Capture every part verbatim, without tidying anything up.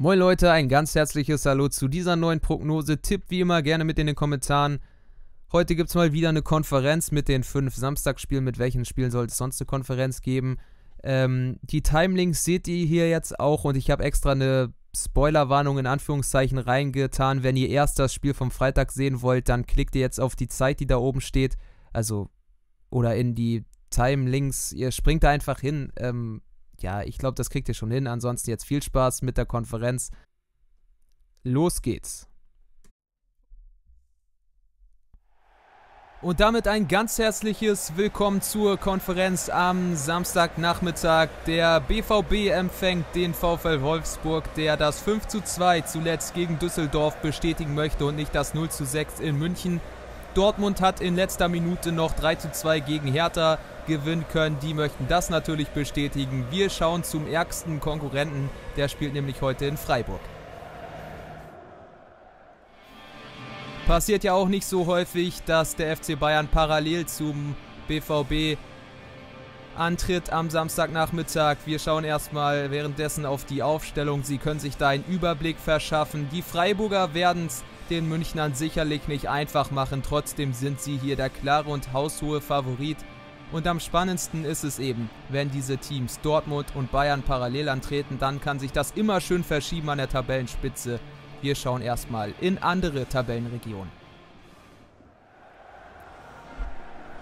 Moin Leute, ein ganz herzliches Hallo zu dieser neuen Prognose. Tipp wie immer gerne mit in den Kommentaren. Heute gibt es mal wieder eine Konferenz mit den fünf Samstagsspielen. Mit welchen Spielen sollte es sonst eine Konferenz geben? Ähm, die Timelinks seht ihr hier jetzt auch und ich habe extra eine Spoilerwarnung in Anführungszeichen reingetan. Wenn ihr erst das Spiel vom Freitag sehen wollt, dann klickt ihr jetzt auf die Zeit, die da oben steht. Also, oder in die Timelinks. Ihr springt da einfach hin. Ähm, ja, ich glaube, das kriegt ihr schon hin. Ansonsten jetzt viel Spaß mit der Konferenz. Los geht's. Und damit ein ganz herzliches Willkommen zur Konferenz am Samstagnachmittag. Der B V B empfängt den VfL Wolfsburg, der das fünf zu zwei zuletzt gegen Düsseldorf bestätigen möchte und nicht das null zu sechs in München. Dortmund hat in letzter Minute noch drei zu zwei gegen Hertha gewinnen können. Die möchten das natürlich bestätigen. Wir schauen zum ärgsten Konkurrenten, der spielt nämlich heute in Freiburg. Passiert ja auch nicht so häufig, dass der F C Bayern parallel zum B V B antritt am Samstagnachmittag. Wir schauen erstmal währenddessen auf die Aufstellung. Sie können sich da einen Überblick verschaffen. Die Freiburger werden es den Münchnern sicherlich nicht einfach machen. Trotzdem sind sie hier der klare und haushohe Favorit. Und am spannendsten ist es eben, wenn diese Teams Dortmund und Bayern parallel antreten, dann kann sich das immer schön verschieben an der Tabellenspitze. Wir schauen erstmal in andere Tabellenregionen.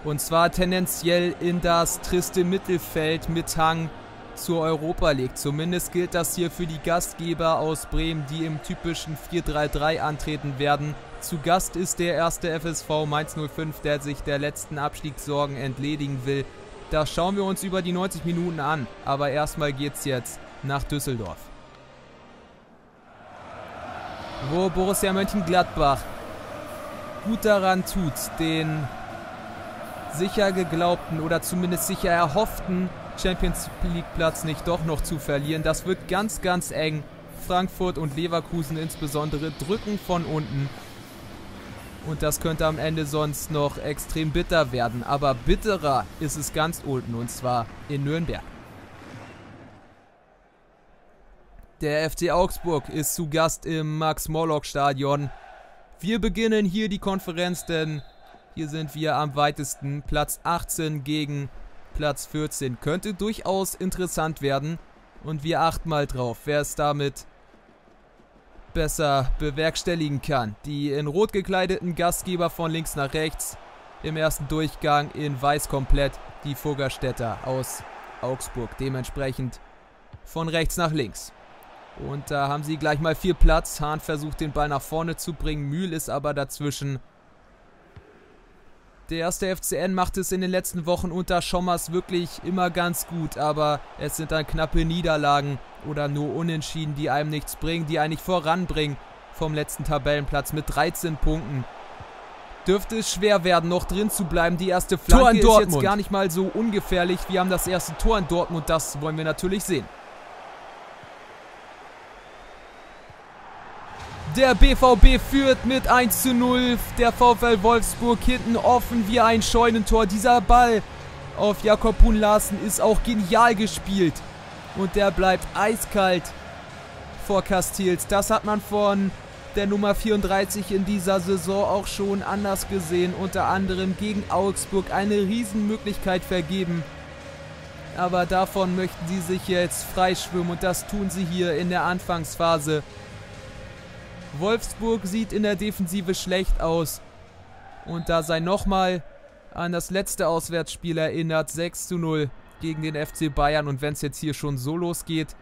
Und zwar tendenziell in das triste Mittelfeld mit Hang zur Europa League. Zumindest gilt das hier für die Gastgeber aus Bremen, die im typischen vier drei drei antreten werden. Zu Gast ist der erste F S V Mainz null fünf, der sich der letzten Abstiegssorgen entledigen will. Das schauen wir uns über die neunzig Minuten an, aber erstmal geht's jetzt nach Düsseldorf, wo Borussia Mönchengladbach gut daran tut, den sicher geglaubten oder zumindest sicher erhofften Champions League Platz nicht doch noch zu verlieren. Das wird ganz, ganz eng. Frankfurt und Leverkusen insbesondere drücken von unten. Und das könnte am Ende sonst noch extrem bitter werden. Aber bitterer ist es ganz unten, und zwar in Nürnberg. Der F C Augsburg ist zu Gast im Max-Morlock-Stadion. Wir beginnen hier die Konferenz, denn hier sind wir am weitesten. Platz achtzehn gegen Platz vierzehn. Könnte durchaus interessant werden. Und wir achten mal drauf, wer es damit besser bewerkstelligen kann. Die in rot gekleideten Gastgeber von links nach rechts. Im ersten Durchgang in weiß komplett die Fuggerstädter aus Augsburg. Dementsprechend von rechts nach links. Und da haben sie gleich mal viel Platz. Hahn versucht den Ball nach vorne zu bringen. Mühl ist aber dazwischen. Der erste F C N macht es in den letzten Wochen unter Schommers wirklich immer ganz gut. Aber es sind dann knappe Niederlagen oder nur Unentschieden, die einem nichts bringen, die einen nicht voranbringen vom letzten Tabellenplatz mit dreizehn Punkten. Dürfte es schwer werden, noch drin zu bleiben. Die erste Flanke ist jetzt gar nicht mal so ungefährlich. Wir haben das erste Tor in Dortmund. Das wollen wir natürlich sehen. Der B V B führt mit eins zu null, der VfL Wolfsburg hinten offen wie ein Scheunentor. Dieser Ball auf Jacob Bruun Larsen ist auch genial gespielt. Und der bleibt eiskalt vor Casteels. Das hat man von der Nummer vierunddreißig in dieser Saison auch schon anders gesehen. Unter anderem gegen Augsburg eine Riesenmöglichkeit vergeben. Aber davon möchten sie sich jetzt freischwimmen und das tun sie hier in der Anfangsphase. Wolfsburg sieht in der Defensive schlecht aus. Und da sei nochmal an das letzte Auswärtsspiel erinnert. sechs zu null gegen den F C Bayern. Und wenn es jetzt hier schon so losgeht,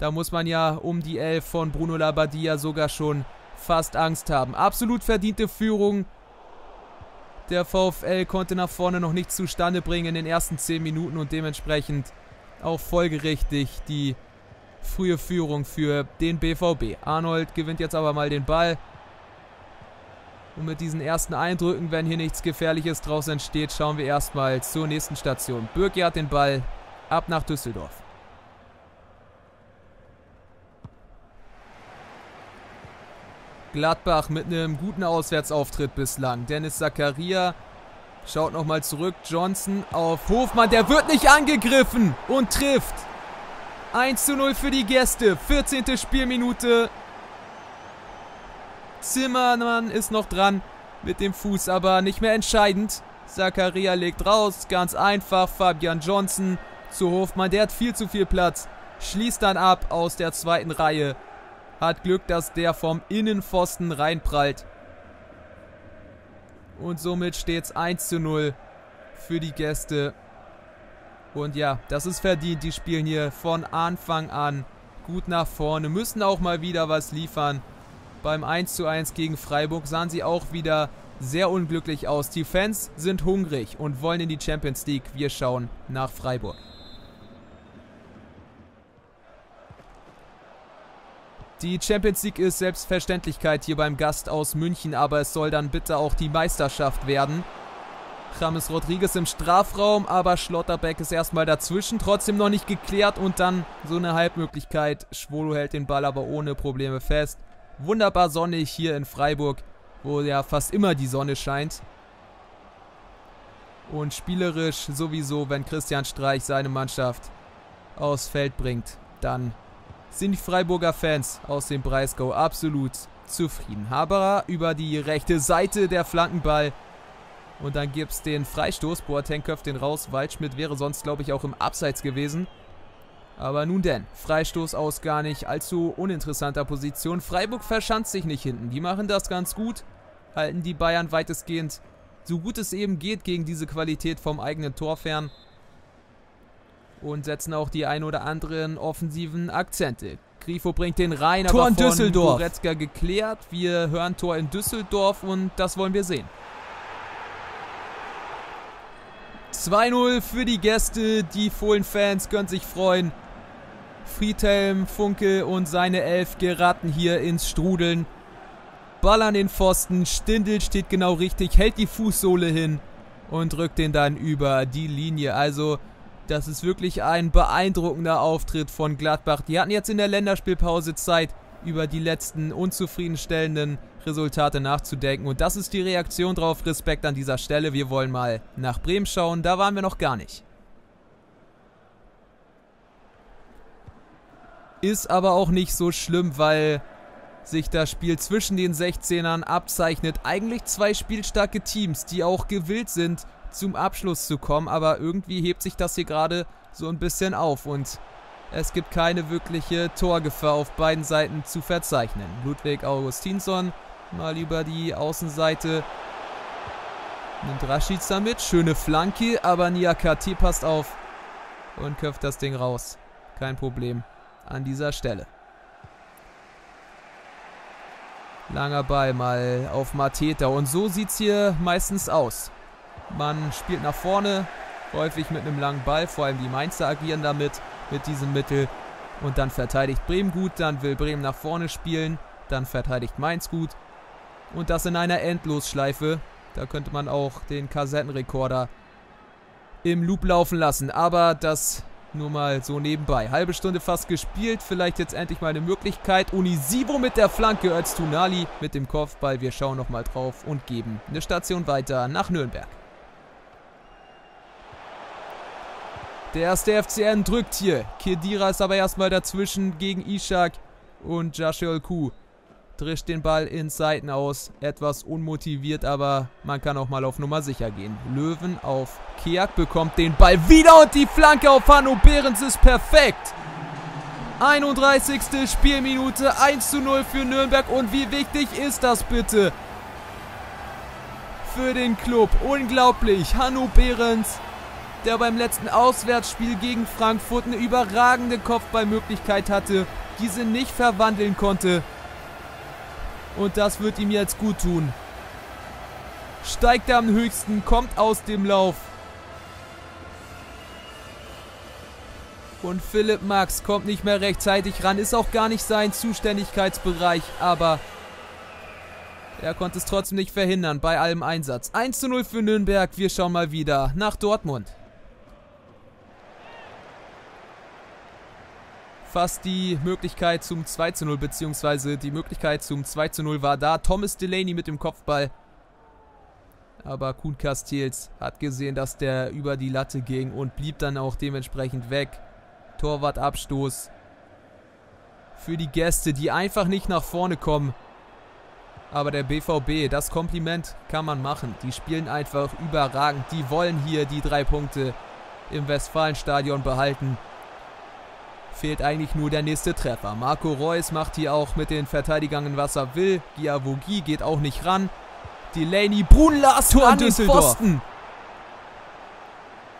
da muss man ja um die Elf von Bruno Labbadia sogar schon fast Angst haben. Absolut verdiente Führung. Der VfL konnte nach vorne noch nichts zustande bringen in den ersten zehn Minuten. Und dementsprechend auch folgerichtig die frühe Führung für den B V B. Arnold gewinnt jetzt aber mal den Ball. Und mit diesen ersten Eindrücken, wenn hier nichts Gefährliches draus entsteht, schauen wir erstmal zur nächsten Station. Bürki hat den Ball, ab nach Düsseldorf. Gladbach mit einem guten Auswärtsauftritt bislang. Dennis Zakaria schaut nochmal zurück. Johnson auf Hofmann, der wird nicht angegriffen und trifft. eins zu null für die Gäste, vierzehnte Spielminute. Zimmermann ist noch dran mit dem Fuß, aber nicht mehr entscheidend. Zakaria legt raus, ganz einfach. Fabian Johnson zu Hofmann, der hat viel zu viel Platz. Schließt dann ab aus der zweiten Reihe. Hat Glück, dass der vom Innenpfosten reinprallt. Und somit steht es eins zu null für die Gäste. Und ja, das ist verdient. Die spielen hier von Anfang an gut nach vorne. Müssen auch mal wieder was liefern. Beim eins zu eins gegen Freiburg sahen sie auch wieder sehr unglücklich aus. Die Fans sind hungrig und wollen in die Champions League. Wir schauen nach Freiburg. Die Champions League ist Selbstverständlichkeit hier beim Gast aus München, aber es soll dann bitte auch die Meisterschaft werden. James Rodriguez im Strafraum, aber Schlotterbeck ist erstmal dazwischen, trotzdem noch nicht geklärt und dann so eine Halbmöglichkeit. Schwolow hält den Ball aber ohne Probleme fest. Wunderbar sonnig hier in Freiburg, wo ja fast immer die Sonne scheint. Und spielerisch sowieso, wenn Christian Streich seine Mannschaft aufs Feld bringt, dann sind die Freiburger Fans aus dem Breisgau absolut zufrieden. Haberer über die rechte Seite, der Flankenball. Und dann gibt es den Freistoß. Boateng köpft den raus. Waldschmidt wäre sonst, glaube ich, auch im Abseits gewesen. Aber nun denn, Freistoß aus gar nicht allzu uninteressanter Position. Freiburg verschanzt sich nicht hinten. Die machen das ganz gut, halten die Bayern weitestgehend, so gut es eben geht, gegen diese Qualität vom eigenen Tor fern. Und setzen auch die ein oder anderen offensiven Akzente. Grifo bringt den rein, Tor aber von Düsseldorf. Goretzka geklärt. Wir hören Tor in Düsseldorf und das wollen wir sehen. zwei null für die Gäste, die Fohlenfans können sich freuen. Friedhelm, Funkel und seine Elf geraten hier ins Strudeln. Ball an den Pfosten, Stindl steht genau richtig, hält die Fußsohle hin und drückt den dann über die Linie. Also das ist wirklich ein beeindruckender Auftritt von Gladbach. Die hatten jetzt in der Länderspielpause Zeit, über die letzten unzufriedenstellenden Resultate nachzudenken. Und das ist die Reaktion drauf. Respekt an dieser Stelle. Wir wollen mal nach Bremen schauen. Da waren wir noch gar nicht. Ist aber auch nicht so schlimm, weil sich das Spiel zwischen den sechzehnern abzeichnet. Eigentlich zwei spielstarke Teams, die auch gewillt sind, zum Abschluss zu kommen. Aber irgendwie hebt sich das hier gerade so ein bisschen auf und es gibt keine wirkliche Torgefahr auf beiden Seiten zu verzeichnen. Ludwig Augustinsson mal über die Außenseite. Nimmt Rashica mit. Schöne Flanke, aber Nia Kati passt auf und köpft das Ding raus. Kein Problem an dieser Stelle. Langer Ball mal auf Mateta. Und so sieht es hier meistens aus. Man spielt nach vorne, häufig mit einem langen Ball. Vor allem die Mainzer agieren damit. Mit diesem Mittel. Und dann verteidigt Bremen gut. Dann will Bremen nach vorne spielen. Dann verteidigt Mainz gut. Und das in einer Endlosschleife. Da könnte man auch den Kassettenrekorder im Loop laufen lassen. Aber das nur mal so nebenbei. Halbe Stunde fast gespielt. Vielleicht jetzt endlich mal eine Möglichkeit. Unisivo mit der Flanke. Öztunali mit dem Kopfball. Wir schauen nochmal drauf und geben eine Station weiter nach Nürnberg. Der erste F C N drückt hier. Kedira ist aber erstmal dazwischen gegen Ishak und Joshua Ku. Drischt den Ball in Seiten aus. Etwas unmotiviert, aber man kann auch mal auf Nummer sicher gehen. Löwen auf Keak bekommt den Ball wieder und die Flanke auf Hanno Behrens ist perfekt. einunddreißigste Spielminute, eins zu null für Nürnberg. Und wie wichtig ist das bitte für den Club? Unglaublich. Hanno Behrens, der beim letzten Auswärtsspiel gegen Frankfurt eine überragende Kopfballmöglichkeit hatte, diese nicht verwandeln konnte. Und das wird ihm jetzt gut tun. Steigt am höchsten, kommt aus dem Lauf. Und Philipp Max kommt nicht mehr rechtzeitig ran, ist auch gar nicht sein Zuständigkeitsbereich, aber er konnte es trotzdem nicht verhindern bei allem Einsatz. eins zu null für Nürnberg, wir schauen mal wieder nach Dortmund. Fast die Möglichkeit zum zwei zu null, beziehungsweise die Möglichkeit zum zwei zu null war da. Thomas Delaney mit dem Kopfball. Aber Kuhn Casteels hat gesehen, dass der über die Latte ging und blieb dann auch dementsprechend weg. Torwartabstoß für die Gäste, die einfach nicht nach vorne kommen. Aber der B V B, das Kompliment kann man machen. Die spielen einfach überragend. Die wollen hier die drei Punkte im Westfalenstadion behalten. Fehlt eigentlich nur der nächste Treffer. Marco Reus macht hier auch mit den Verteidigern, was er will. Giavogi geht auch nicht ran. Delaney, Bruun Larsen an den Pfosten.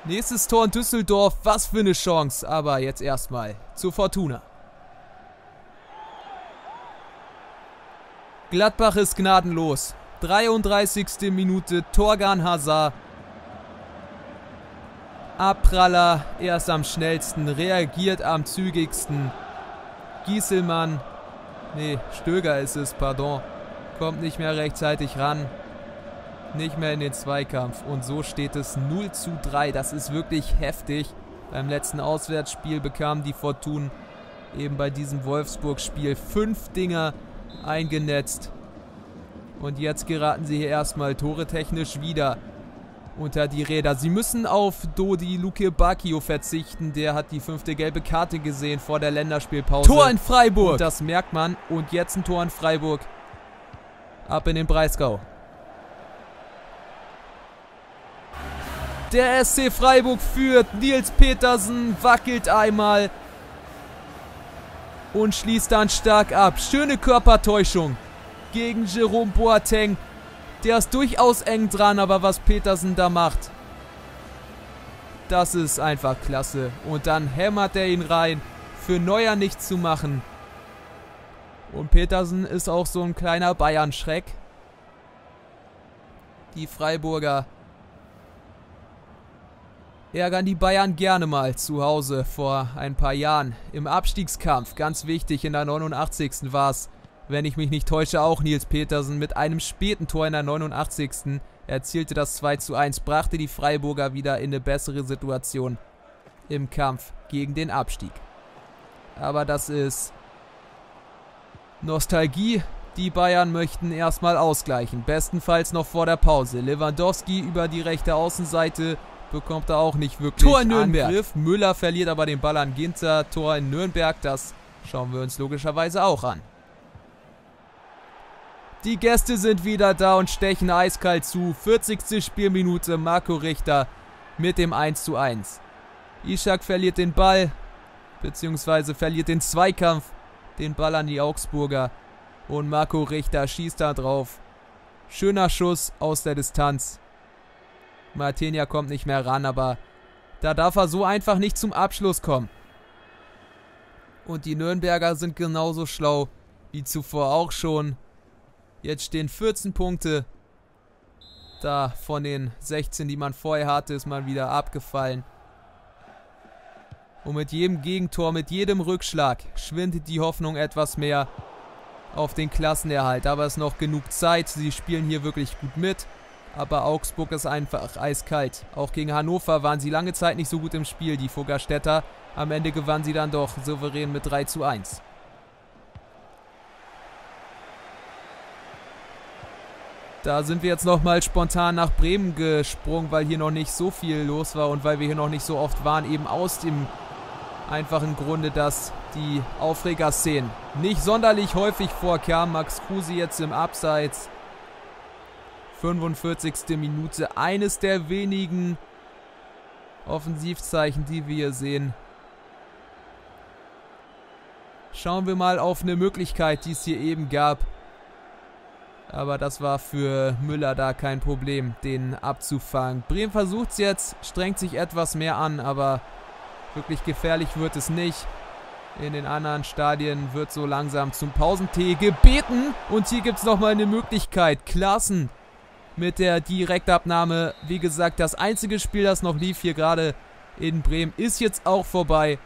Nächstes Tor in Düsseldorf. Was für eine Chance. Aber jetzt erstmal zu Fortuna. Gladbach ist gnadenlos. dreiunddreißigste Minute, Thorgan Hazard. Abpraller, erst am schnellsten, reagiert am zügigsten. Gieselmann, nee, Stöger ist es, pardon, kommt nicht mehr rechtzeitig ran. Nicht mehr in den Zweikampf. Und so steht es null zu drei. Das ist wirklich heftig. Beim letzten Auswärtsspiel bekamen die Fortun eben bei diesem Wolfsburg-Spiel fünf Dinger eingenetzt. Und jetzt geraten sie hier erstmal toretechnisch wieder unter die Räder. Sie müssen auf Dodi Lukebakio verzichten. Der hat die fünfte gelbe Karte gesehen vor der Länderspielpause. Tor in Freiburg! Und das merkt man. Und jetzt ein Tor in Freiburg. Ab in den Breisgau. Der S C Freiburg führt. Nils Petersen wackelt einmal und schließt dann stark ab. Schöne Körpertäuschung gegen Jerome Boateng. Der ist durchaus eng dran, aber was Petersen da macht, das ist einfach klasse. Und dann hämmert er ihn rein. Für Neuer nichts zu machen. Und Petersen ist auch so ein kleiner Bayern-Schreck. Die Freiburger ärgern die Bayern gerne mal zu Hause vor ein paar Jahren im Abstiegskampf. Ganz wichtig, in der neunundachtzigsten war es, wenn ich mich nicht täusche, auch Nils Petersen mit einem späten Tor in der neunundachtzigsten erzielte das zwei zu eins, brachte die Freiburger wieder in eine bessere Situation im Kampf gegen den Abstieg. Aber das ist Nostalgie. Die Bayern möchten erstmal ausgleichen, bestenfalls noch vor der Pause. Lewandowski über die rechte Außenseite. Bekommt er auch nicht wirklich Tor in Nürnberg. Angriff. Müller verliert aber den Ball an Ginter. Tor in Nürnberg, das schauen wir uns logischerweise auch an. Die Gäste sind wieder da und stechen eiskalt zu. vierzigste Spielminute, Marco Richter mit dem eins zu eins. Ishak verliert den Ball, beziehungsweise verliert den Zweikampf, den Ball an die Augsburger. Und Marco Richter schießt da drauf. Schöner Schuss aus der Distanz. Martinia kommt nicht mehr ran, aber da darf er so einfach nicht zum Abschluss kommen. Und die Nürnberger sind genauso schlau wie zuvor auch schon. Jetzt stehen vierzehn Punkte. Da von den sechzehn, die man vorher hatte, ist man wieder abgefallen. Und mit jedem Gegentor, mit jedem Rückschlag schwindet die Hoffnung etwas mehr auf den Klassenerhalt. Aber es ist noch genug Zeit. Sie spielen hier wirklich gut mit. Aber Augsburg ist einfach eiskalt. Auch gegen Hannover waren sie lange Zeit nicht so gut im Spiel, die Fuggerstädter. Am Ende gewannen sie dann doch souverän mit drei zu eins. Da sind wir jetzt nochmal spontan nach Bremen gesprungen, weil hier noch nicht so viel los war und weil wir hier noch nicht so oft waren. Eben aus dem einfachen Grunde, dass die Aufregerszenen nicht sonderlich häufig vorkamen. Max Kruse jetzt im Abseits. fünfundvierzigste Minute, eines der wenigen Offensivzeichen, die wir hier sehen. Schauen wir mal auf eine Möglichkeit, die es hier eben gab. Aber das war für Müller da kein Problem, den abzufangen. Bremen versucht es jetzt, strengt sich etwas mehr an, aber wirklich gefährlich wird es nicht. In den anderen Stadien wird so langsam zum Pausentee gebeten. Und hier gibt es nochmal eine Möglichkeit. Klaassen mit der Direktabnahme, wie gesagt, das einzige Spiel, das noch lief hier gerade in Bremen, ist jetzt auch vorbei.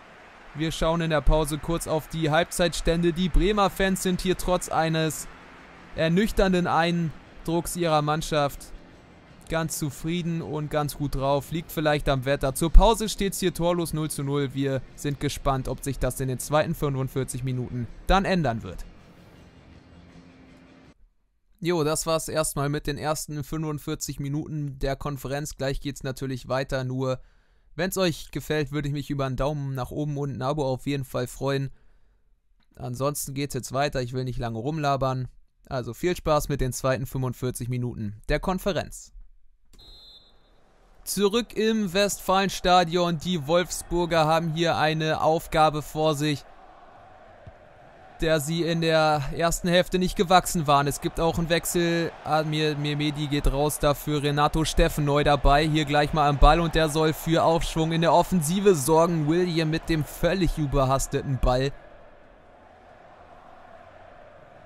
Wir schauen in der Pause kurz auf die Halbzeitstände. Die Bremer Fans sind hier trotz eines ernüchternden Eindrucks ihrer Mannschaft ganz zufrieden und ganz gut drauf. Liegt vielleicht am Wetter. Zur Pause steht es hier torlos null zu null. Wir sind gespannt, ob sich das in den zweiten fünfundvierzig Minuten dann ändern wird. Jo, das war's erstmal mit den ersten fünfundvierzig Minuten der Konferenz. Gleich geht's natürlich weiter, nur Wenn es euch gefällt, würde ich mich über einen Daumen nach oben und ein Abo auf jeden Fall freuen. Ansonsten geht es jetzt weiter, ich will nicht lange rumlabern. Also viel Spaß mit den zweiten fünfundvierzig Minuten der Konferenz. Zurück im Westfalenstadion. Die Wolfsburger haben hier eine Aufgabe vor sich, der sie in der ersten Hälfte nicht gewachsen waren. Es gibt auch einen Wechsel. Admir Mehmedi geht raus, dafür Renato Steffen neu dabei. Hier gleich mal am Ball und der soll für Aufschwung in der Offensive sorgen. William mit dem völlig überhasteten Ball.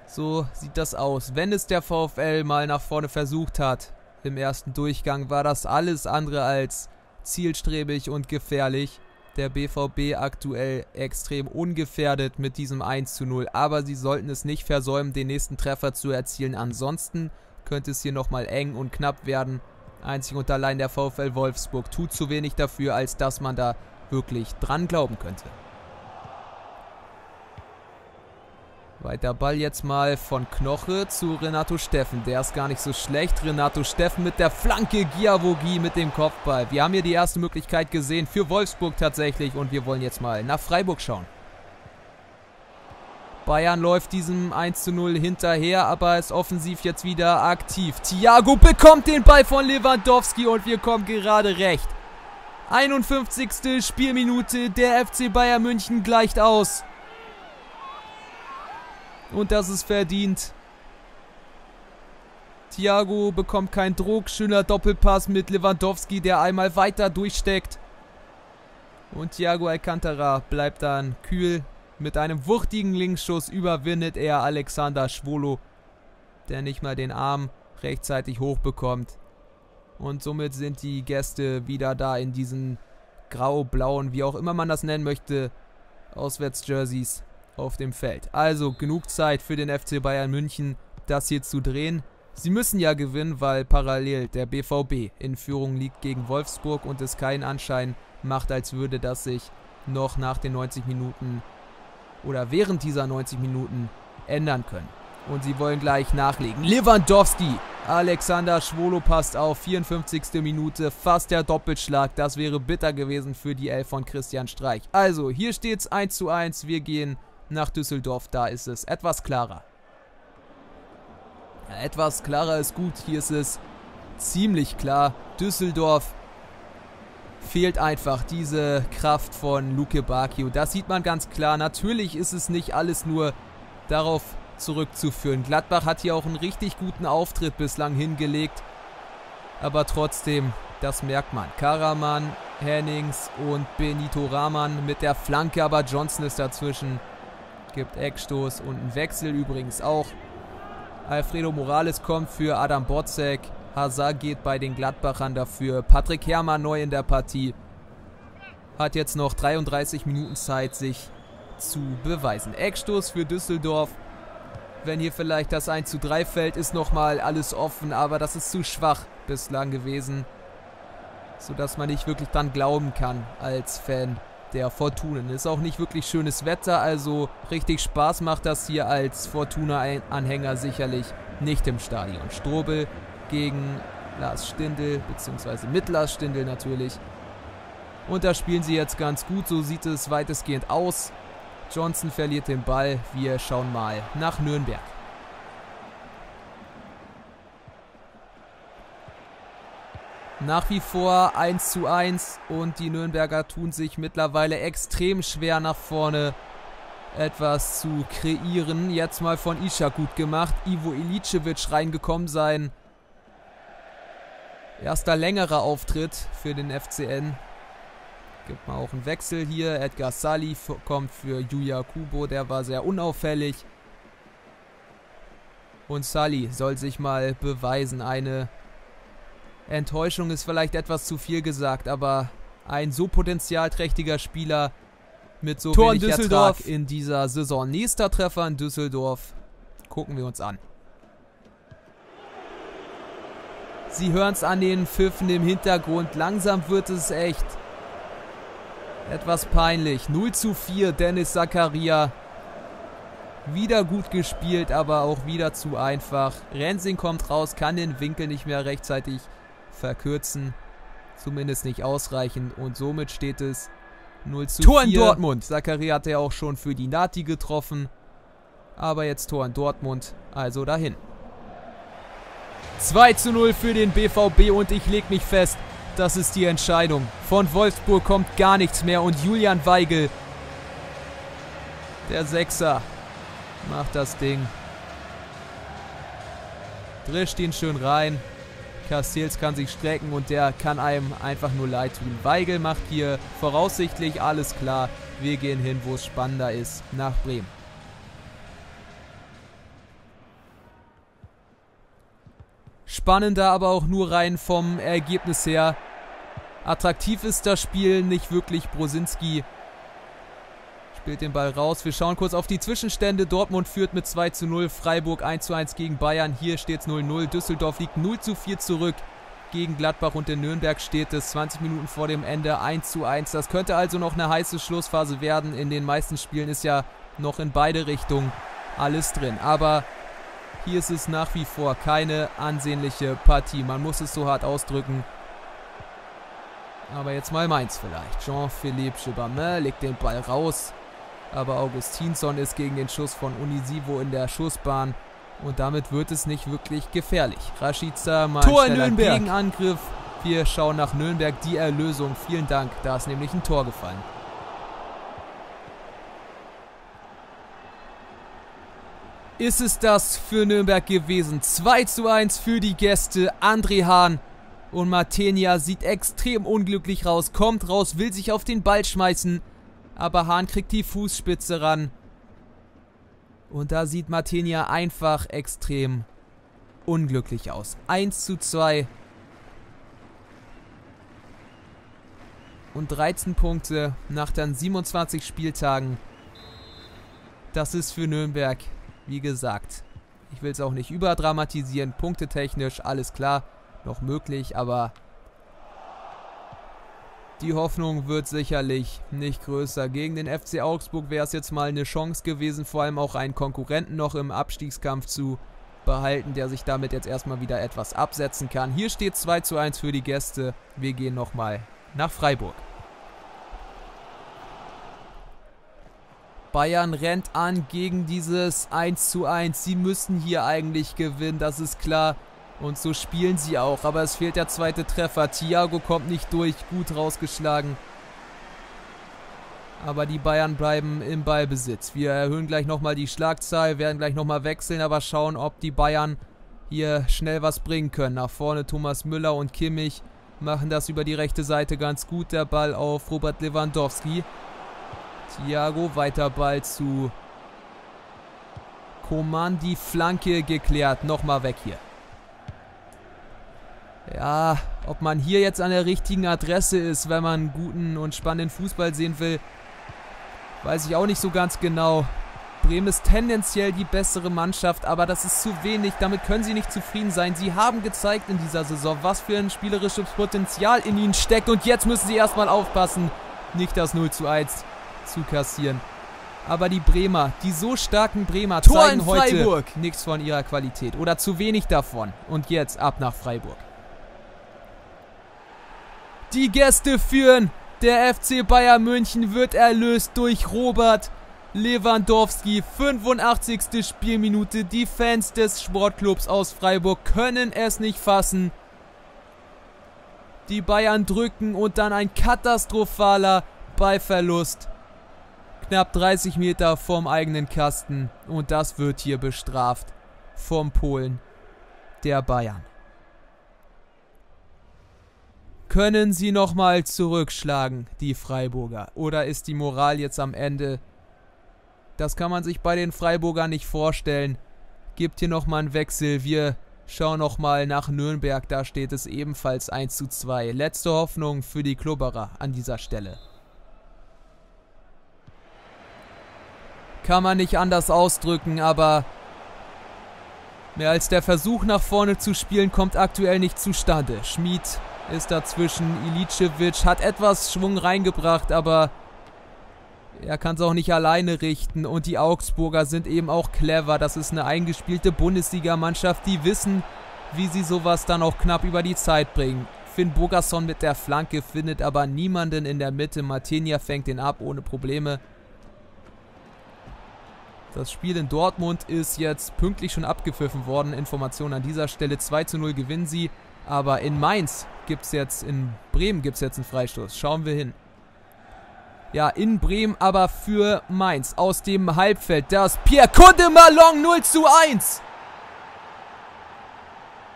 So sieht das aus, wenn es der VfL mal nach vorne versucht hat. Im ersten Durchgang war das alles andere als zielstrebig und gefährlich. Der B V B aktuell extrem ungefährdet mit diesem eins zu null. Aber sie sollten es nicht versäumen, den nächsten Treffer zu erzielen. Ansonsten könnte es hier nochmal eng und knapp werden. Einzig und allein der VfL Wolfsburg tut zu wenig dafür, als dass man da wirklich dran glauben könnte. Weiter Ball jetzt mal von Knoche zu Renato Steffen. Der ist gar nicht so schlecht. Renato Steffen mit der Flanke. Giavogi mit dem Kopfball. Wir haben hier die erste Möglichkeit gesehen für Wolfsburg tatsächlich. Und wir wollen jetzt mal nach Freiburg schauen. Bayern läuft diesem eins zu null hinterher, aber ist offensiv jetzt wieder aktiv. Thiago bekommt den Ball von Lewandowski und wir kommen gerade recht. einundfünfzigste Spielminute. Der F C Bayern München gleicht aus. Und das ist verdient. Thiago bekommt keinen Druck. Schöner Doppelpass mit Lewandowski, der einmal weiter durchsteckt. Und Thiago Alcantara bleibt dann kühl. Mit einem wuchtigen Linksschuss überwindet er Alexander Schwolow, der nicht mal den Arm rechtzeitig hochbekommt. Und somit sind die Gäste wieder da in diesen grau-blauen, wie auch immer man das nennen möchte, Auswärtsjerseys auf dem Feld. Also genug Zeit für den F C Bayern München, das hier zu drehen. Sie müssen ja gewinnen, weil parallel der B V B in Führung liegt gegen Wolfsburg und es keinen Anschein macht, als würde das sich noch nach den neunzig Minuten oder während dieser neunzig Minuten ändern können. Und sie wollen gleich nachlegen. Lewandowski, Alexander Schwolow passt auf, vierundfünfzigste Minute, fast der Doppelschlag. Das wäre bitter gewesen für die Elf von Christian Streich. Also hier steht es eins zu eins, wir gehen nach Düsseldorf, da ist es etwas klarer. Ja, etwas klarer ist gut, hier ist es ziemlich klar. Düsseldorf fehlt einfach diese Kraft von Lukebakio. Das sieht man ganz klar. Natürlich ist es nicht alles nur darauf zurückzuführen. Gladbach hat hier auch einen richtig guten Auftritt bislang hingelegt. Aber trotzdem, das merkt man. Karaman, Hennings und Benito Rahman mit der Flanke, aber Johnson ist dazwischen. Gibt Eckstoß und einen Wechsel übrigens auch. Alfredo Morales kommt für Adam Botzek. Hazard geht bei den Gladbachern dafür. Patrick Herrmann neu in der Partie. Hat jetzt noch dreiunddreißig Minuten Zeit, sich zu beweisen. Eckstoß für Düsseldorf. Wenn hier vielleicht das eins zu drei fällt, ist nochmal alles offen. Aber das ist zu schwach bislang gewesen, sodass man nicht wirklich dran glauben kann als Fan der Fortunen. Ist auch nicht wirklich schönes Wetter, also richtig Spaß macht das hier als Fortuna-Anhänger sicherlich nicht im Stadion. Strobel gegen Lars Stindl, beziehungsweise mit Lars Stindl natürlich. Und da spielen sie jetzt ganz gut, so sieht es weitestgehend aus. Johnson verliert den Ball, wir schauen mal nach Nürnberg. Nach wie vor eins zu eins und die Nürnberger tun sich mittlerweile extrem schwer nach vorne etwas zu kreieren. Jetzt mal von Ishak gut gemacht. Ivo Iličević reingekommen sein. Erster längerer Auftritt für den F C N. Gibt mal auch einen Wechsel hier. Edgar Sali kommt für Yuya Kubo. Der war sehr unauffällig. Und Sali soll sich mal beweisen. Eine Enttäuschung ist vielleicht etwas zu viel gesagt, aber ein so potenzialträchtiger Spieler mit so Tor wenig in Ertrag in dieser Saison. Nächster Treffer in Düsseldorf. Gucken wir uns an. Sie hören es an den Pfiffen im Hintergrund. Langsam wird es echt etwas peinlich. null zu vier, Dennis Zakaria. Wieder gut gespielt, aber auch wieder zu einfach. Rensing kommt raus, kann den Winkel nicht mehr rechtzeitig verkürzen. zumindest nicht ausreichend. Und somit steht es null zu vier. Tor in Dortmund. Zakaria hat ja auch schon für die Nati getroffen. Aber jetzt Tor in Dortmund. Also dahin. zwei zu null für den B V B und ich lege mich fest, das ist die Entscheidung. Von Wolfsburg kommt gar nichts mehr und Julian Weigl, der Sechser, macht das Ding. Drischt ihn schön rein. Casteels kann sich strecken und der kann einem einfach nur leid tun. Weigl macht hier voraussichtlich alles klar. Wir gehen hin, wo es spannender ist, nach Bremen. Spannender, aber auch nur rein vom Ergebnis her. Attraktiv ist das Spiel nicht wirklich. Brosinski spielt den Ball raus. Wir schauen kurz auf die Zwischenstände. Dortmund führt mit zwei zu null. Freiburg eins zu eins gegen Bayern. Hier steht es null zu null. Düsseldorf liegt null zu vier zurück gegen Gladbach und in Nürnberg steht es zwanzig Minuten vor dem Ende eins zu eins. Das könnte also noch eine heiße Schlussphase werden. In den meisten Spielen ist ja noch in beide Richtungen alles drin. Aber hier ist es nach wie vor keine ansehnliche Partie. Man muss es so hart ausdrücken. Aber jetzt mal Mainz vielleicht. Jean-Philippe Chebamin legt den Ball raus. Aber Augustinsson ist gegen den Schuss von Unisivo in der Schussbahn. Und damit wird es nicht wirklich gefährlich. Rashica mal Tor in Nürnberg. Gegenangriff. Wir schauen nach Nürnberg. Die Erlösung. Vielen Dank. Da ist nämlich ein Tor gefallen. Ist es das für Nürnberg gewesen? zwei zu eins für die Gäste. André Hahn und Martinia sieht extrem unglücklich raus. Kommt raus, will sich auf den Ball schmeißen. Aber Hahn kriegt die Fußspitze ran. Und da sieht Martinia einfach extrem unglücklich aus. eins zu zwei. Und dreizehn Punkte nach dann siebenundzwanzig Spieltagen. Das ist für Nürnberg. Wie gesagt, ich will es auch nicht überdramatisieren. Punktetechnisch, alles klar, noch möglich, aber die Hoffnung wird sicherlich nicht größer. Gegen den F C Augsburg wäre es jetzt mal eine Chance gewesen, vor allem auch einen Konkurrenten noch im Abstiegskampf zu behalten, der sich damit jetzt erstmal wieder etwas absetzen kann. Hier steht zwei zu eins für die Gäste. Wir gehen nochmal nach Freiburg. Bayern rennt an gegen dieses eins zu eins. Sie müssen hier eigentlich gewinnen, das ist klar. Und so spielen sie auch. Aber es fehlt der zweite Treffer. Thiago kommt nicht durch. Gut rausgeschlagen. Aber die Bayern bleiben im Ballbesitz. Wir erhöhen gleich nochmal die Schlagzahl, werden gleich nochmal wechseln, aber schauen, ob die Bayern hier schnell was bringen können. Nach vorne Thomas Müller und Kimmich machen das über die rechte Seite ganz gut. Der Ball auf Robert Lewandowski. Thiago, weiter Ball zu Coman, die Flanke geklärt, nochmal weg hier. Ja, ob man hier jetzt an der richtigen Adresse ist, wenn man guten und spannenden Fußball sehen will, weiß ich auch nicht so ganz genau. Bremen ist tendenziell die bessere Mannschaft, aber das ist zu wenig, damit können sie nicht zufrieden sein. Sie haben gezeigt in dieser Saison, was für ein spielerisches Potenzial in ihnen steckt und jetzt müssen sie erstmal aufpassen, nicht das null zu eins zu kassieren. Aber die Bremer, die so starken Bremer, Tor zeigen heute nichts von ihrer Qualität oder zu wenig davon. Und jetzt ab nach Freiburg. Die Gäste führen. Der F C Bayern München wird erlöst durch Robert Lewandowski. fünfundachtzigste Spielminute. Die Fans des Sportclubs aus Freiburg können es nicht fassen. Die Bayern drücken und dann ein katastrophaler Ballverlust. Knapp dreißig Meter vom eigenen Kasten. Und das wird hier bestraft vom Polen der Bayern. Können sie nochmal zurückschlagen, die Freiburger? Oder ist die Moral jetzt am Ende? Das kann man sich bei den Freiburgern nicht vorstellen. Gibt hier nochmal einen Wechsel. Wir schauen nochmal nach Nürnberg. Da steht es ebenfalls eins zu zwei. Letzte Hoffnung für die Klubberer an dieser Stelle. Kann man nicht anders ausdrücken, aber mehr als der Versuch nach vorne zu spielen kommt aktuell nicht zustande. Schmid ist dazwischen, Iličević hat etwas Schwung reingebracht, aber er kann es auch nicht alleine richten und die Augsburger sind eben auch clever. Das ist eine eingespielte Bundesliga-Mannschaft, die wissen, wie sie sowas dann auch knapp über die Zeit bringen. Finn Bogason mit der Flanke, findet aber niemanden in der Mitte. Martinia fängt den ab ohne Probleme. Das Spiel in Dortmund ist jetzt pünktlich schon abgepfiffen worden. Information an dieser Stelle, zwei zu null gewinnen sie. Aber in Mainz gibt es jetzt, in Bremen gibt es jetzt einen Freistoß. Schauen wir hin. Ja, in Bremen, aber für Mainz. Aus dem Halbfeld, das Pierre Kunde Malong, null zu eins.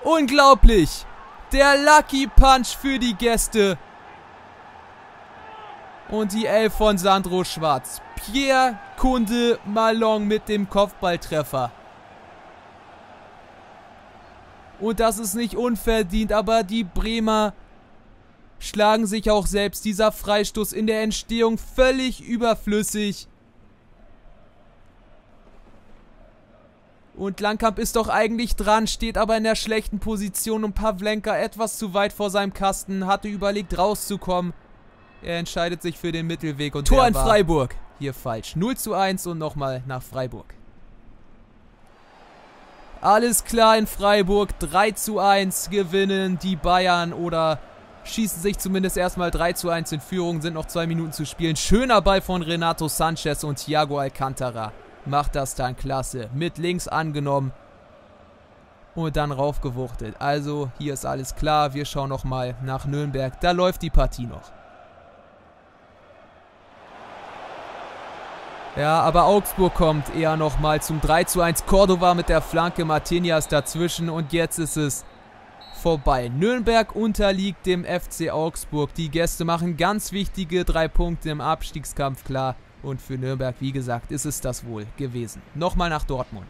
Unglaublich. Der Lucky Punch für die Gäste. Und die Elf von Sandro Schwarz. Pierre Kunde Malong mit dem Kopfballtreffer. Und das ist nicht unverdient, aber die Bremer schlagen sich auch selbst. Dieser Freistoß in der Entstehung völlig überflüssig. Und Langkamp ist doch eigentlich dran, steht aber in der schlechten Position und Pavlenka etwas zu weit vor seinem Kasten, hatte überlegt rauszukommen. Er entscheidet sich für den Mittelweg und Tor in Freiburg. Hier falsch. null zu eins und nochmal nach Freiburg. Alles klar in Freiburg. drei zu eins gewinnen die Bayern oder schießen sich zumindest erstmal drei zu eins in Führung. Sind noch zwei Minuten zu spielen. Schöner Ball von Renato Sanchez und Thiago Alcantara. Macht das dann klasse. Mit links angenommen und dann raufgewuchtet. Also hier ist alles klar. Wir schauen nochmal nach Nürnberg. Da läuft die Partie noch. Ja, aber Augsburg kommt eher nochmal zum drei zu eins. Cordova mit der Flanke. Martinia ist dazwischen und jetzt ist es vorbei. Nürnberg unterliegt dem F C Augsburg. Die Gäste machen ganz wichtige drei Punkte im Abstiegskampf klar. Und für Nürnberg, wie gesagt, ist es das wohl gewesen. Nochmal nach Dortmund.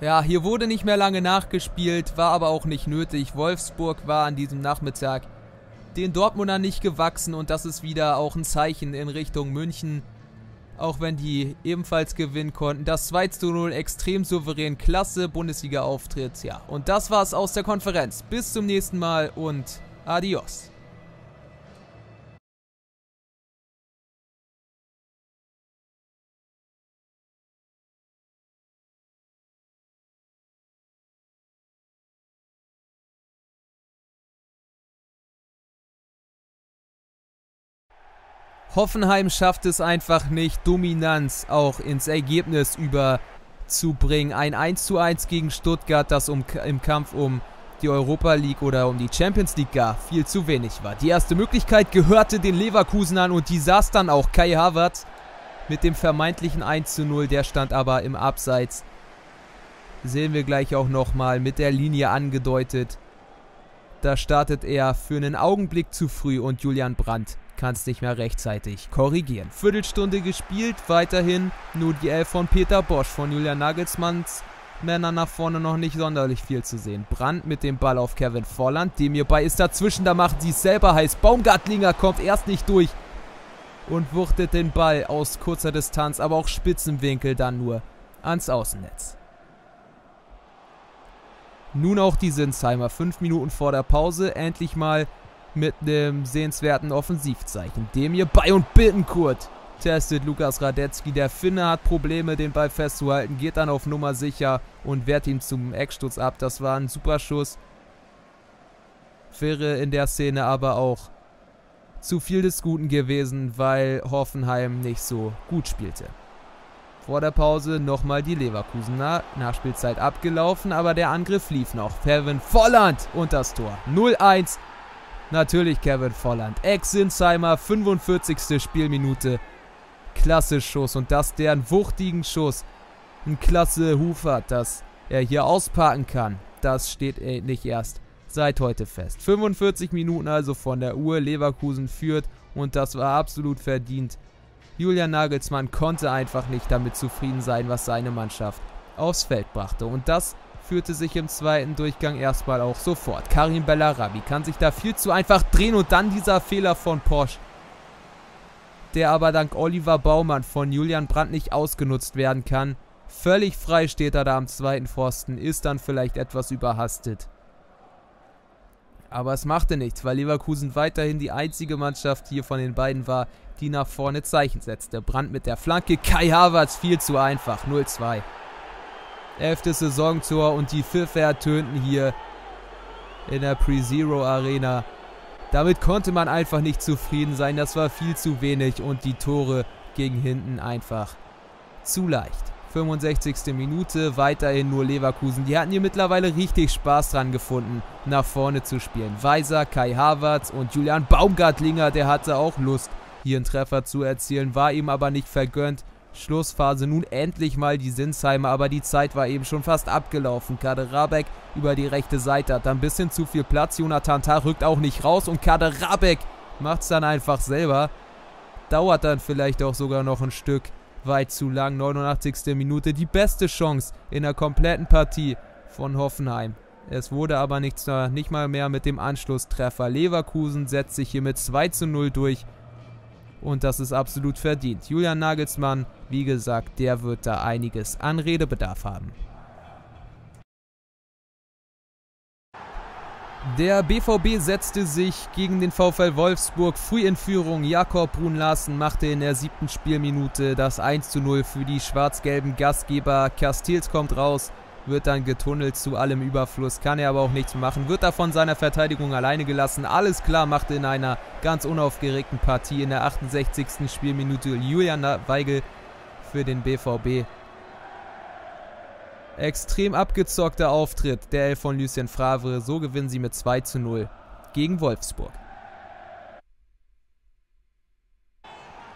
Ja, hier wurde nicht mehr lange nachgespielt, war aber auch nicht nötig. Wolfsburg war an diesem Nachmittag den Dortmundern nicht gewachsen und das ist wieder auch ein Zeichen in Richtung München. Auch wenn die ebenfalls gewinnen konnten. Das zwei zu null extrem souverän, klasse Bundesliga-Auftritt. Ja, und das war's aus der Konferenz. Bis zum nächsten Mal und adios. Hoffenheim schafft es einfach nicht, Dominanz auch ins Ergebnis überzubringen. Ein eins zu eins gegen Stuttgart, das um, im Kampf um die Europa League oder um die Champions League gar viel zu wenig war. Die erste Möglichkeit gehörte den Leverkusenern und die saß dann auch Kai Havertz mit dem vermeintlichen eins zu null. Der stand aber im Abseits. Sehen wir gleich auch nochmal mit der Linie angedeutet. Da startet er für einen Augenblick zu früh und Julian Brandt kann es nicht mehr rechtzeitig korrigieren. Viertelstunde gespielt, weiterhin nur die Elf von Peter Bosch. Von Julian Nagelsmanns Männer nach vorne noch nicht sonderlich viel zu sehen. Brandt mit dem Ball auf Kevin Volland, dem hierbei ist dazwischen, da macht sie es selber heiß. Baumgartlinger kommt erst nicht durch und wuchtet den Ball aus kurzer Distanz, aber auch Spitzenwinkel dann nur ans Außennetz. Nun auch die Sinsheimer, fünf Minuten vor der Pause, endlich mal mit einem sehenswerten Offensivzeichen. Dem hier bei und Bittenkurt testet Lukas Radetzky. Der Finne hat Probleme, den Ball festzuhalten, geht dann auf Nummer sicher und wehrt ihn zum Eckstoß ab. Das war ein super Schuss. Wäre in der Szene aber auch zu viel des Guten gewesen, weil Hoffenheim nicht so gut spielte. Vor der Pause nochmal die Leverkusener. Nachspielzeit abgelaufen, aber der Angriff lief noch. Kevin Volland und das Tor. null zu eins. Natürlich Kevin Volland. Ex-Sinsheimer, fünfundvierzigste Spielminute. Klasse Schuss und das der einen wuchtigen Schuss. Ein klasse Hufer, dass er hier ausparken kann. Das steht nicht erst seit heute fest. fünfundvierzig Minuten also von der Uhr. Leverkusen führt und das war absolut verdient. Julian Nagelsmann konnte einfach nicht damit zufrieden sein, was seine Mannschaft aufs Feld brachte. Und das führte sich im zweiten Durchgang erstmal auch sofort. Karim Bellarabi kann sich da viel zu einfach drehen und dann dieser Fehler von Porsche, der aber dank Oliver Baumann von Julian Brandt nicht ausgenutzt werden kann. Völlig frei steht er da am zweiten Pfosten, ist dann vielleicht etwas überhastet. Aber es machte nichts, weil Leverkusen weiterhin die einzige Mannschaft hier von den beiden war, die nach vorne Zeichen setzte. Brandt mit der Flanke, Kai Havertz viel zu einfach, null zu zwei. elftes Saisontor und die Pfiffe ertönten hier in der Pre-Zero Arena. Damit konnte man einfach nicht zufrieden sein. Das war viel zu wenig und die Tore gegen hinten einfach zu leicht. fünfundsechzigste Minute, weiterhin nur Leverkusen. Die hatten hier mittlerweile richtig Spaß dran gefunden, nach vorne zu spielen. Weiser, Kai Havertz und Julian Baumgartlinger, der hatte auch Lust, hier einen Treffer zu erzielen, war ihm aber nicht vergönnt. Schlussphase nun endlich mal die Sinsheimer, aber die Zeit war eben schon fast abgelaufen. Kader Rabek über die rechte Seite hat dann ein bisschen zu viel Platz. Jonathan Tah rückt auch nicht raus und Kader Rabek macht es dann einfach selber. Dauert dann vielleicht auch sogar noch ein Stück weit zu lang. neunundachtzigste Minute, die beste Chance in der kompletten Partie von Hoffenheim. Es wurde aber nichts, nicht mal mehr mit dem Anschlusstreffer. Leverkusen setzt sich hier mit zwei zu null durch. Und das ist absolut verdient. Julian Nagelsmann, wie gesagt, der wird da einiges an Redebedarf haben. Der B V B setzte sich gegen den VfL Wolfsburg früh in Führung. Jacob Bruun Larsen machte in der siebten Spielminute das eins zu null für die schwarz-gelben Gastgeber. Casteels kommt raus, wird dann getunnelt zu allem Überfluss, kann er aber auch nichts machen, wird da von seiner Verteidigung alleine gelassen. Alles klar machte in einer ganz unaufgeregten Partie in der achtundsechzigsten Spielminute Julian Weigl für den B V B. Extrem abgezockter Auftritt der Elf von Lucien Favre, so gewinnen sie mit zwei zu null gegen Wolfsburg.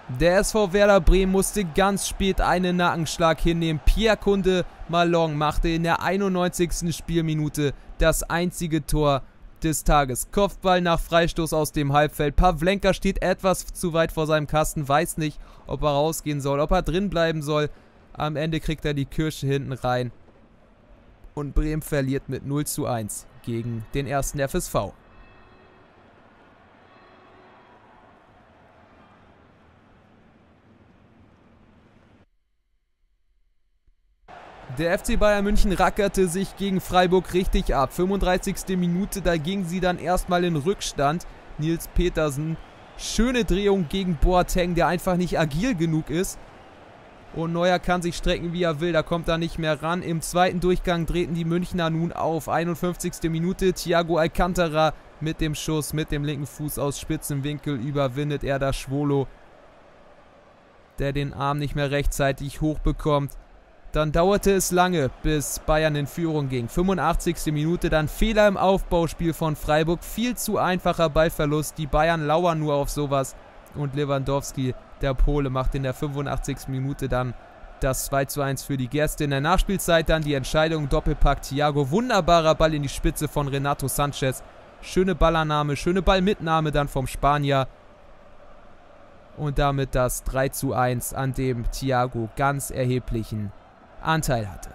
Der S V Werder Bremen musste ganz spät einen Nackenschlag hinnehmen. Pierre Kunde Malong machte in der einundneunzigsten Spielminute das einzige Tor des Tages. Kopfball nach Freistoß aus dem Halbfeld. Pavlenka steht etwas zu weit vor seinem Kasten, weiß nicht, ob er rausgehen soll, ob er drin bleiben soll. Am Ende kriegt er die Kirsche hinten rein. Und Bremen verliert mit null zu eins gegen den ersten F S V. Der F C Bayern München rackerte sich gegen Freiburg richtig ab. fünfunddreißigste Minute, da ging sie dann erstmal in Rückstand. Nils Petersen, schöne Drehung gegen Boateng, der einfach nicht agil genug ist. Und Neuer kann sich strecken, wie er will, da kommt er nicht mehr ran. Im zweiten Durchgang drehten die Münchner nun auf. einundfünfzigste Minute, Thiago Alcantara mit dem Schuss, mit dem linken Fuß aus spitzen Winkel überwindet er da Schwolow, der den Arm nicht mehr rechtzeitig hochbekommt. Dann dauerte es lange, bis Bayern in Führung ging. fünfundachtzigste Minute, dann Fehler im Aufbauspiel von Freiburg. Viel zu einfacher Ballverlust. Die Bayern lauern nur auf sowas. Und Lewandowski, der Pole, macht in der fünfundachtzigsten Minute dann das zwei zu eins für die Gäste. In der Nachspielzeit dann die Entscheidung. Doppelpack Thiago. Wunderbarer Ball in die Spitze von Renato Sanchez. Schöne Ballannahme, schöne Ballmitnahme dann vom Spanier. Und damit das drei zu eins, an dem Thiago ganz erheblichen Anteil hatte.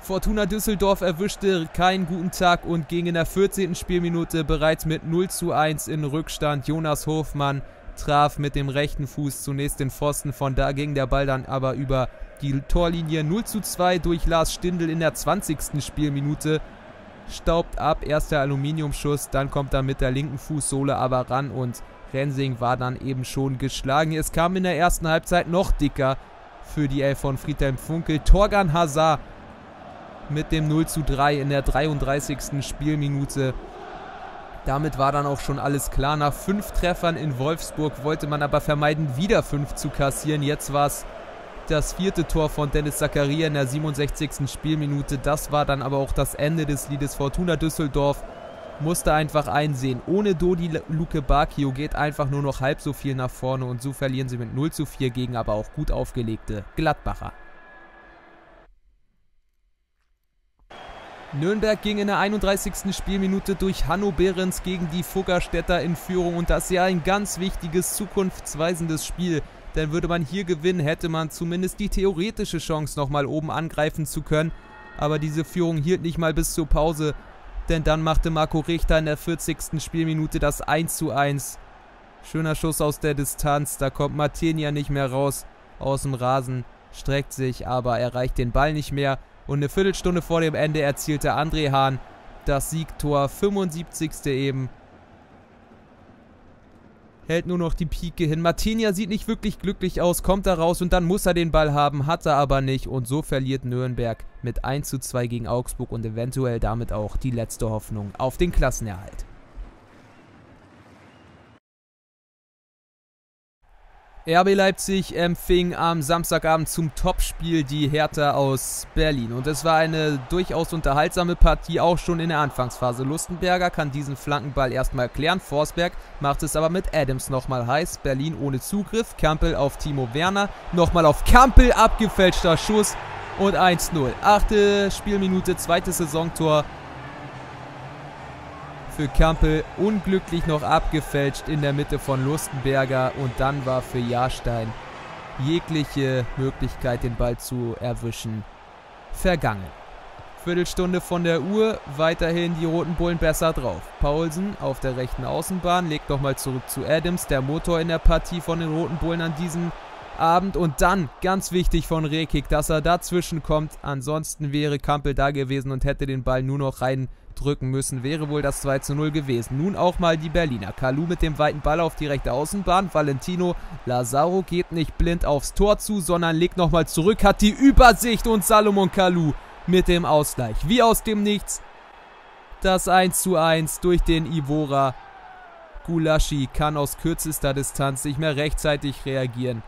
Fortuna Düsseldorf erwischte keinen guten Tag und ging in der vierzehnten Spielminute bereits mit null zu eins in Rückstand. Jonas Hofmann traf mit dem rechten Fuß zunächst den Pfosten, von da ging der Ball dann aber über die Torlinie. null zu zwei durch Lars Stindl in der zwanzigsten Spielminute. Staubt ab, erster Aluminiumschuss, dann kommt er mit der linken Fußsohle aber ran und Rensing war dann eben schon geschlagen. Es kam in der ersten Halbzeit noch dicker für die Elf von Friedhelm Funkel. Torgan Hazard mit dem null zu drei in der dreiunddreißigsten Spielminute. Damit war dann auch schon alles klar. Nach fünf Treffern in Wolfsburg wollte man aber vermeiden, wieder fünf zu kassieren. Jetzt war es das vierte Tor von Dennis Zakaria in der siebenundsechzigsten Spielminute. Das war dann aber auch das Ende des Liedes. Fortuna Düsseldorf musste einfach einsehen, ohne Dodi Lukebakio geht einfach nur noch halb so viel nach vorne und so verlieren sie mit null zu vier gegen aber auch gut aufgelegte Gladbacher. Nürnberg ging in der einunddreißigsten Spielminute durch Hanno Behrens gegen die Fuggerstädter in Führung und das ist ja ein ganz wichtiges, zukunftsweisendes Spiel, denn würde man hier gewinnen, hätte man zumindest die theoretische Chance nochmal oben angreifen zu können, aber diese Führung hielt nicht mal bis zur Pause. Denn dann machte Marco Richter in der vierzigsten Spielminute das eins zu eins. Schöner Schuss aus der Distanz, da kommt Martinia nicht mehr raus aus dem Rasen, streckt sich, aber erreicht den Ball nicht mehr. Und eine Viertelstunde vor dem Ende erzielte André Hahn das Siegtor, fünfundsiebzigste eben. hält nur noch die Pike hin. Martinia sieht nicht wirklich glücklich aus, kommt da raus und dann muss er den Ball haben, hat er aber nicht. Und so verliert Nürnberg mit eins zu zwei gegen Augsburg und eventuell damit auch die letzte Hoffnung auf den Klassenerhalt. R B Leipzig empfing am Samstagabend zum Topspiel die Hertha aus Berlin. Und es war eine durchaus unterhaltsame Partie, auch schon in der Anfangsphase. Lustenberger kann diesen Flankenball erstmal klären. Forsberg macht es aber mit Adams nochmal heiß. Berlin ohne Zugriff. Kampel auf Timo Werner. Nochmal auf Kampel, abgefälschter Schuss und eins zu null. Achte Spielminute, zweites Saisontor für Kampel, unglücklich noch abgefälscht in der Mitte von Lustenberger und dann war für Jarstein jegliche Möglichkeit, den Ball zu erwischen, vergangen. Viertelstunde von der Uhr, weiterhin die Roten Bullen besser drauf. Paulsen auf der rechten Außenbahn, legt nochmal zurück zu Adams, der Motor in der Partie von den Roten Bullen an diesem Abend. Und dann, ganz wichtig von Rekik, dass er dazwischen kommt, ansonsten wäre Kampel da gewesen und hätte den Ball nur noch rein drücken müssen, wäre wohl das zwei zu null gewesen. Nun auch mal die Berliner. Kalou mit dem weiten Ball auf die rechte Außenbahn. Valentino Lazaro geht nicht blind aufs Tor zu, sondern legt nochmal zurück, hat die Übersicht und Salomon Kalou mit dem Ausgleich. Wie aus dem Nichts das eins zu eins durch den Ivora. Gulaschi kann aus kürzester Distanz nicht mehr rechtzeitig reagieren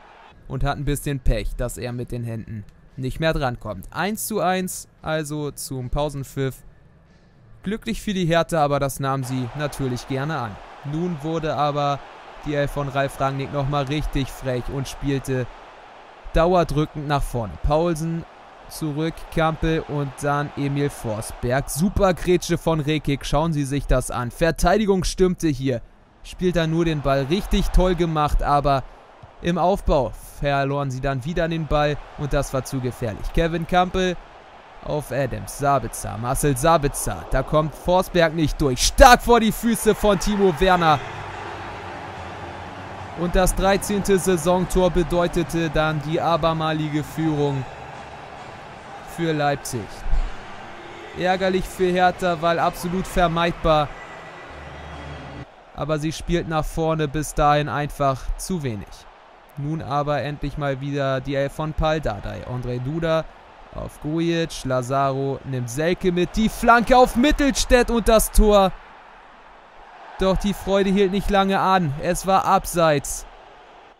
und hat ein bisschen Pech, dass er mit den Händen nicht mehr drankommt. eins zu eins, also zum Pausenpfiff. Glücklich für die Hertha, aber das nahm sie natürlich gerne an. Nun wurde aber die Elf von Ralf Rangnick nochmal richtig frech und spielte dauerdrückend nach vorne. Paulsen zurück, Kampel und dann Emil Forsberg. Super Grätsche von Rekik, schauen Sie sich das an. Verteidigung stimmte hier, spielt er nur den Ball, richtig toll gemacht, aber im Aufbau verloren sie dann wieder den Ball und das war zu gefährlich. Kevin Kampel auf Adams, Sabitzer, Marcel Sabitzer, da kommt Forsberg nicht durch, stark vor die Füße von Timo Werner und das dreizehnte Saisontor bedeutete dann die abermalige Führung für Leipzig. Ärgerlich für Hertha, weil absolut vermeidbar, aber sie spielt nach vorne bis dahin einfach zu wenig. Nun aber endlich mal wieder die Elf von Pal Dardai, André Duda auf Gojic, Lazaro nimmt Selke mit, die Flanke auf Mittelstädt und das Tor. Doch die Freude hielt nicht lange an, es war abseits.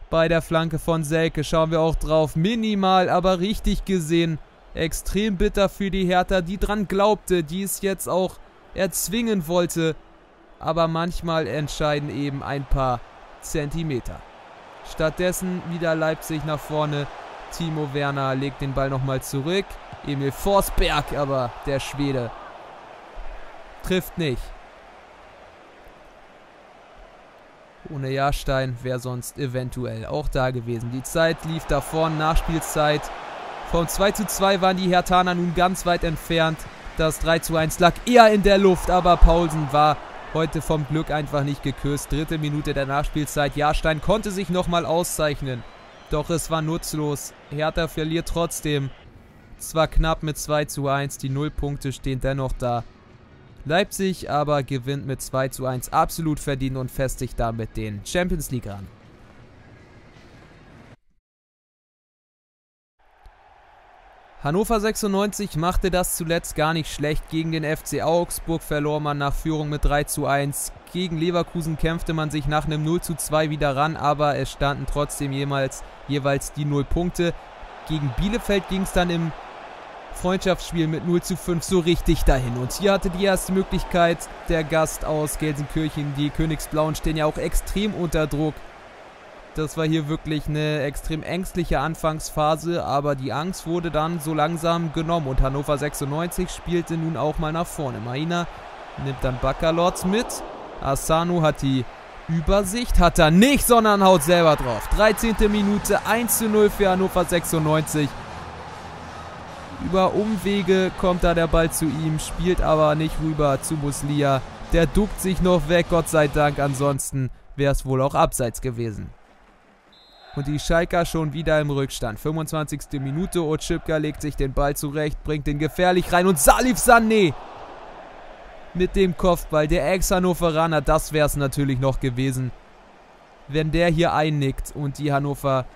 Bei der Flanke von Selke schauen wir auch drauf, minimal, aber richtig gesehen. Extrem bitter für die Hertha, die dran glaubte, die es jetzt auch erzwingen wollte. Aber manchmal entscheiden eben ein paar Zentimeter. Stattdessen wieder Leipzig nach vorne. Timo Werner legt den Ball nochmal zurück. Emil Forsberg, aber der Schwede trifft nicht. Ohne Jarstein wäre sonst eventuell auch da gewesen. Die Zeit lief davon, Nachspielzeit. Vom zwei zu zwei waren die Herthaner nun ganz weit entfernt. Das drei zu eins lag eher in der Luft, aber Paulsen war heute vom Glück einfach nicht geküsst. Dritte Minute der Nachspielzeit. Jarstein konnte sich nochmal auszeichnen. Doch es war nutzlos. Hertha verliert trotzdem. Zwar knapp mit zwei zu eins, die Nullpunkte stehen dennoch da. Leipzig aber gewinnt mit zwei zu eins absolut verdient und festigt damit den Champions League an. Hannover sechsundneunzig machte das zuletzt gar nicht schlecht. Gegen den F C Augsburg verlor man nach Führung mit drei zu eins. Gegen Leverkusen kämpfte man sich nach einem null zu zwei wieder ran, aber es standen trotzdem jeweils, jeweils die null Punkte. Gegen Bielefeld ging es dann im Freundschaftsspiel mit null zu fünf so richtig dahin. Und hier hatte die erste Möglichkeit der Gast aus Gelsenkirchen. Die Königsblauen stehen ja auch extrem unter Druck. Das war hier wirklich eine extrem ängstliche Anfangsphase, aber die Angst wurde dann so langsam genommen und Hannover sechsundneunzig spielte nun auch mal nach vorne. Maina nimmt dann Baccalords mit, Asano hat die Übersicht, hat er nicht, sondern haut selber drauf. dreizehnte Minute, eins zu null für Hannover sechsundneunzig. Über Umwege kommt da der Ball zu ihm, spielt aber nicht rüber zu Muslia. Der duckt sich noch weg, Gott sei Dank, ansonsten wäre es wohl auch abseits gewesen. Und die Schalker schon wieder im Rückstand. fünfundzwanzigste Minute, Otschipka legt sich den Ball zurecht, bringt den gefährlich rein und Salif Sané mit dem Kopfball. Der Ex-Hannoveraner, das wäre es natürlich noch gewesen. wenn der hier einnickt und die Hannover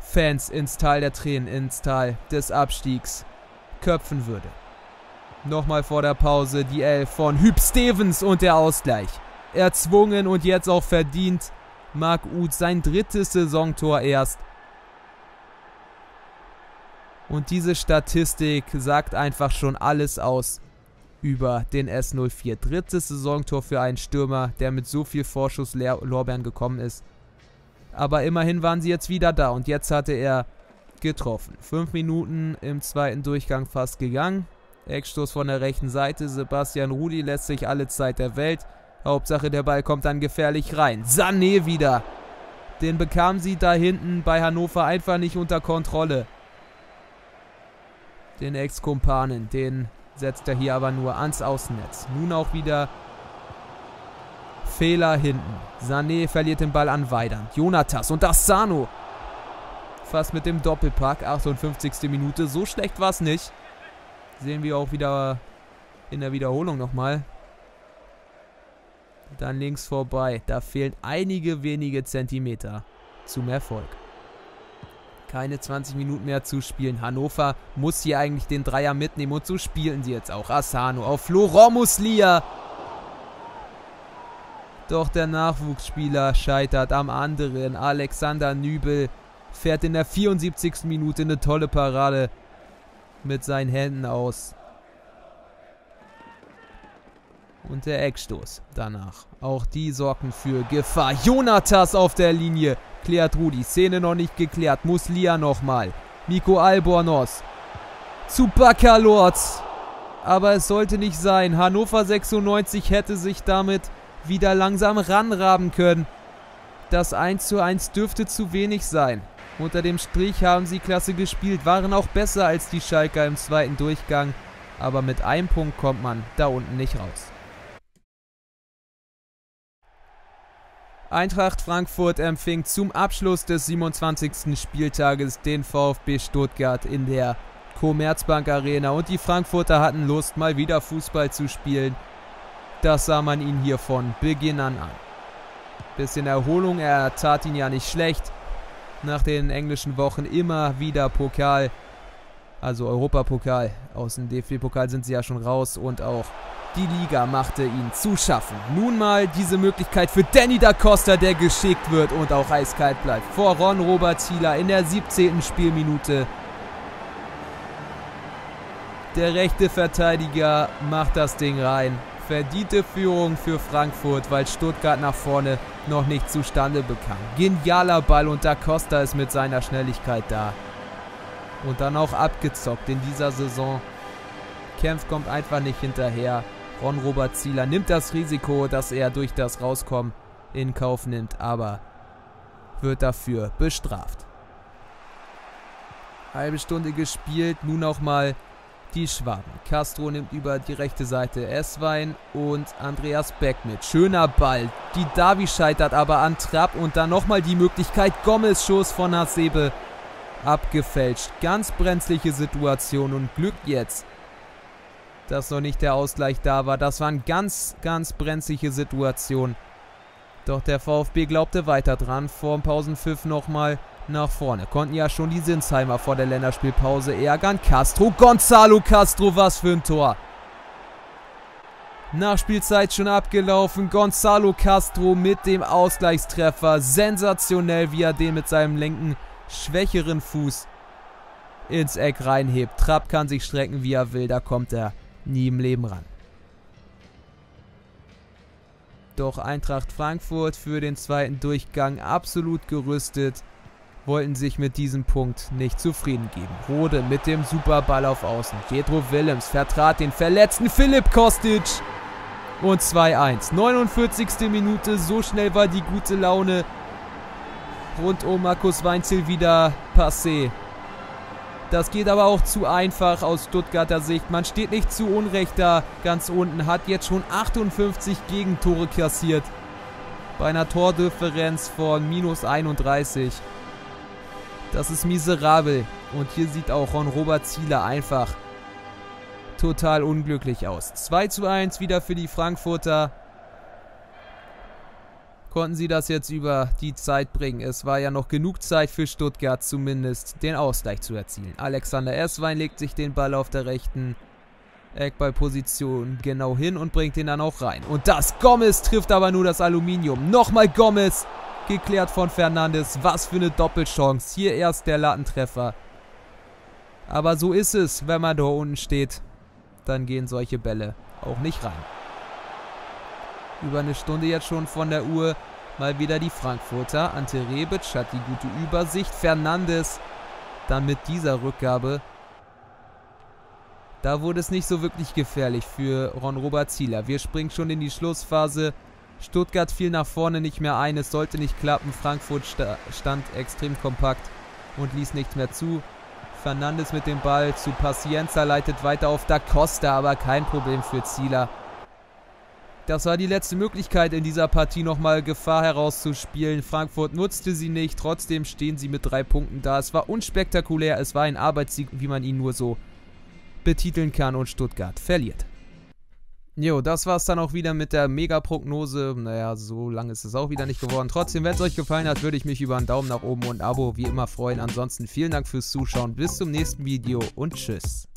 Fans ins Tal der Tränen, ins Tal des Abstiegs köpfen würde. Nochmal vor der Pause die Elf von Hüb Stevens und der Ausgleich. Erzwungen und jetzt auch verdient. Marc Uth sein drittes Saisontor erst. Und diese Statistik sagt einfach schon alles aus über den S null vier. Drittes Saisontor für einen Stürmer, der mit so viel Vorschusslorbeeren gekommen ist. Aber immerhin waren sie jetzt wieder da und jetzt hatte er getroffen. Fünf Minuten im zweiten Durchgang fast gegangen. Eckstoß von der rechten Seite. Sebastian Rudi lässt sich alle Zeit der Welt. Hauptsache der Ball kommt dann gefährlich rein. Sané wieder. Den bekamen sie da hinten bei Hannover einfach nicht unter Kontrolle. Den Ex-Kumpanen, den setzt er hier aber nur ans Außennetz. Nun auch wieder Fehler hinten. Sané verliert den Ball an Weidand. Jonatas und Asano. Fast mit dem Doppelpack. achtundfünfzigste Minute. So schlecht war es nicht. Sehen wir auch wieder in der Wiederholung nochmal. Dann links vorbei. Da fehlen einige wenige Zentimeter zum Erfolg. Keine zwanzig Minuten mehr zu spielen. Hannover muss hier eigentlich den Dreier mitnehmen. Und so spielen sie jetzt auch. Asano auf Florent Muslia. Doch der Nachwuchsspieler scheitert am anderen. Alexander Nübel fährt in der vierundsiebzigsten Minute eine tolle Parade mit seinen Händen aus. Und der Eckstoß danach. Auch die sorgen für Gefahr. Jonatas auf der Linie. Klärt Rudi. Szene noch nicht geklärt. Muslia nochmal. Miko Albornoz. Zu Baccalords. Aber es sollte nicht sein. Hannover sechsundneunzig hätte sich damit wieder langsam ranraben können. Das eins zu eins dürfte zu wenig sein. Unter dem Strich haben sie klasse gespielt. Waren auch besser als die Schalker im zweiten Durchgang. Aber mit einem Punkt kommt man da unten nicht raus. Eintracht Frankfurt empfing zum Abschluss des siebenundzwanzigsten Spieltages den VfB Stuttgart in der Commerzbank Arena. Und die Frankfurter hatten Lust, mal wieder Fußball zu spielen. Das sah man ihn hier von Beginn an an. Bisschen Erholung, er tat ihn ja nicht schlecht. Nach den englischen Wochen immer wieder Pokal, also Europapokal. Aus dem D F B-Pokal sind sie ja schon raus und auch die Liga machte ihn zu schaffen. Nun mal diese Möglichkeit für Danny da Costa, der geschickt wird und auch eiskalt bleibt. Vor Ron Robert Zieler in der siebzehnten Spielminute. Der rechte Verteidiger macht das Ding rein. Verdiente Führung für Frankfurt, weil Stuttgart nach vorne noch nicht zustande bekam. Genialer Ball und da Costa ist mit seiner Schnelligkeit da. Und dann auch abgezockt in dieser Saison. Kempf kommt einfach nicht hinterher. Ron-Robert Zieler nimmt das Risiko, dass er durch das Rauskommen in Kauf nimmt, aber wird dafür bestraft. Halbe Stunde gespielt, nun auch mal die Schwaben. Castro nimmt über die rechte Seite Esswein und Andreas Beck mit. Schöner Ball, die Davi scheitert aber an Trapp und dann nochmal die Möglichkeit. Gomez Schuss von Hasebe abgefälscht. Ganz brenzliche Situation und Glück jetzt, dass noch nicht der Ausgleich da war. Das waren ganz, ganz brenzliche Situationen. Doch der VfB glaubte weiter dran. Vor dem Pausenpfiff nochmal nach vorne. Konnten ja schon die Sinsheimer vor der Länderspielpause ärgern. Castro, Gonzalo Castro, was für ein Tor. Nachspielzeit schon abgelaufen. Gonzalo Castro mit dem Ausgleichstreffer. Sensationell, wie er den mit seinem linken, schwächeren Fuß ins Eck reinhebt. Trapp kann sich strecken, wie er will. Da kommt er nie im Leben ran. Doch Eintracht Frankfurt für den zweiten Durchgang absolut gerüstet, wollten sich mit diesem Punkt nicht zufrieden geben. Rode mit dem Superball auf Außen. Pedro Willems vertrat den verletzten Philipp Kostic und zwei eins. neunundvierzigste Minute, so schnell war die gute Laune rund um Markus Weinzierl wieder passé. Das geht aber auch zu einfach aus Stuttgarter Sicht. Man steht nicht zu Unrecht da ganz unten. Hat jetzt schon achtundfünfzig Gegentore kassiert. Bei einer Tordifferenz von minus einunddreißig. Das ist miserabel. Und hier sieht auch Ron-Robert Zieler einfach total unglücklich aus. zwei zu eins wieder für die Frankfurter. konnten sie das jetzt über die Zeit bringen. Es war ja noch genug Zeit für Stuttgart zumindest, den Ausgleich zu erzielen. Alexander Erßwein legt sich den Ball auf der rechten Eckballposition genau hin und bringt ihn dann auch rein. Und das Gomez trifft aber nur das Aluminium. Nochmal Gomez, geklärt von Fernandes. Was für eine Doppelchance. Hier erst der Lattentreffer. Aber so ist es, wenn man da unten steht. Dann gehen solche Bälle auch nicht rein. Über eine Stunde jetzt schon von der Uhr. Mal wieder die Frankfurter. Ante Rebic hat die gute Übersicht. Fernandes dann mit dieser Rückgabe. Da wurde es nicht so wirklich gefährlich für Ron-Robert Zieler. Wir springen schon in die Schlussphase. Stuttgart fiel nach vorne nicht mehr ein. Es sollte nicht klappen. Frankfurt sta- stand extrem kompakt und ließ nichts mehr zu. Fernandes mit dem Ball zu Pacienza, leitet weiter auf Da Costa, aber kein Problem für Zieler. Das war die letzte Möglichkeit in dieser Partie nochmal Gefahr herauszuspielen. Frankfurt nutzte sie nicht, trotzdem stehen sie mit drei Punkten da. Es war unspektakulär, es war ein Arbeitssieg, wie man ihn nur so betiteln kann, und Stuttgart verliert. Jo, das war's dann auch wieder mit der Mega-Prognose. Naja, so lange ist es auch wieder nicht geworden. Trotzdem, wenn es euch gefallen hat, würde ich mich über einen Daumen nach oben und ein Abo wie immer freuen. Ansonsten vielen Dank fürs Zuschauen, bis zum nächsten Video und tschüss.